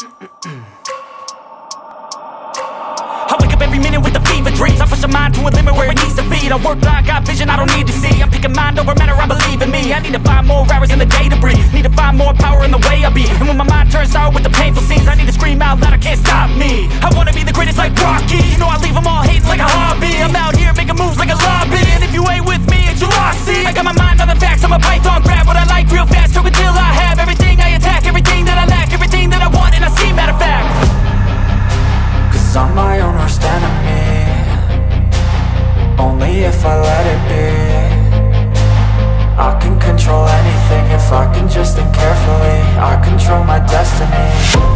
I wake up every minute with a fever dreams. I push a mind to a limit where it needs to feed. I work blind, got vision I don't need to see. I'm picking mind over matter, I believe in me. I need to find more hours in the day to breathe. Need to find more power in the way I be. And when my mind turns out with the painful scenes, I need to scream out loud, I can't stop me. I wanna be the greatest like Rocky. You know I leave them all hating like a hobby. I'm out here making moves like a lobby. And if you ain't with me, it's your loss, see. I got my mind on the facts, I'm a python, grab what I like real fast. Took until I have everything I attack, everything that I lack, everything that I want, and I see, matter of fact. Cause I'm my own worst enemy. Only if I let it be. I can control anything if I can just think carefully. I control my destiny.